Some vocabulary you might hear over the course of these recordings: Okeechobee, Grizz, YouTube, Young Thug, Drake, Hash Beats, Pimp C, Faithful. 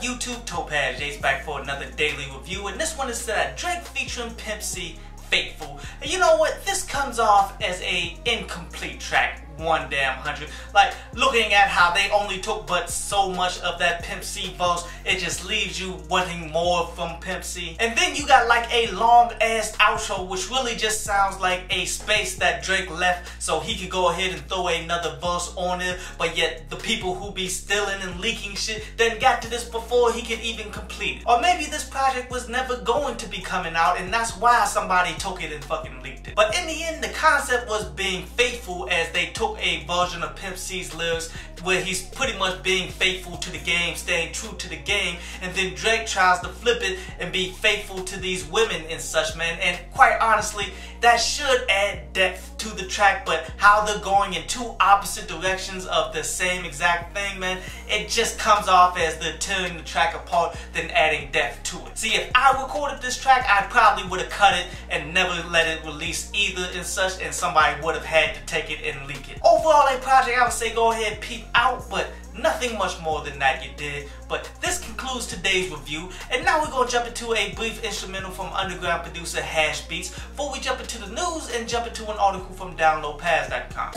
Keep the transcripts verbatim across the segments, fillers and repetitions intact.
up, YouTube? Topaz J's back for another daily review, and this one is that Drake featuring Pimp C, Faithful. And you know what? This comes off as a incomplete track, one damn hundred. Like, looking at how they only took but so much of that Pimp C verse, it just leaves you wanting more from Pimp C. And then you got like a long ass outro, which really just sounds like a space that Drake left so he could go ahead and throw another verse on it. But yet the people who be stealing and leaking shit then got to this before he could even complete it. Or maybe this project was never going to be coming out, and that's why somebody took it and fucking leaked it. But in the end, the concept was being faithful, as they took a version of Pimp C's lyrics where he's pretty much being faithful to the game, staying true to the game, and then Drake tries to flip it and be faithful to these women and such, man. And quite honestly, that should add depth to the track, but how they're going in two opposite directions of the same exact thing, man, it just comes off as they're tearing the track apart than adding depth to it. See, if I recorded this track, I probably would have cut it and never let it release either and such, and somebody would have had to take it and leak it. Overall, a project I would say go ahead, peep out, but nothing much more than that you did. But this concludes today's review, and now we're going to jump into a brief instrumental from underground producer Hash Beats before we jump into the news and jump into an article from download pass dot com.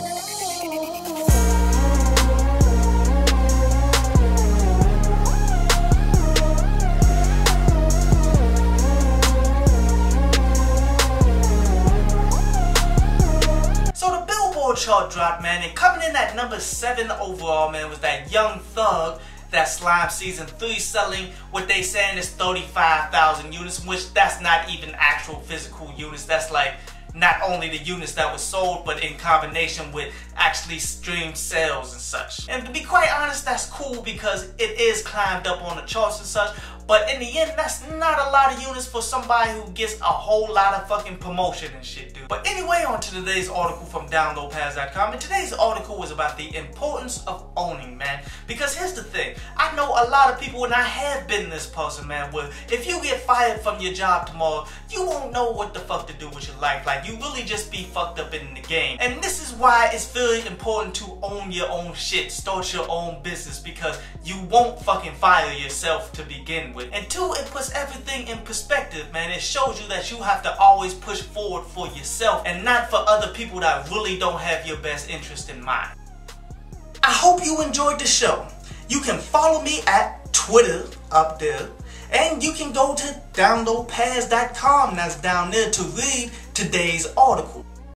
Chart drop, man, and coming in at number seven overall, man, was that Young Thug, that Slime Season three, selling what they saying is thirty-five thousand units, which that's not even actual physical units. That's like not only the units that were sold, but in combination with actually streamed sales and such. And to be quite honest, that's cool because it is climbed up on the charts and such, but in the end, that's not a lot of units for somebody who gets a whole lot of fucking promotion and shit, dude. But anyway, on to today's article from download pass dot com, and today's article was about the importance of owning, man. Because here's the thing, I know a lot of people, and I have been this person, man, where if you get fired from your job tomorrow, you won't know what the fuck to do with your life. Like, you really just be fucked up in the game. And this is why it's very important to own your own shit, start your own business, because you won't fucking fire yourself to begin with. With. And two, it puts everything in perspective, man. It shows you that you have to always push forward for yourself and not for other people that really don't have your best interest in mind. I hope you enjoyed the show. You can follow me at Twitter up there, and you can go to download pass dot com, that's down there, to read today's article.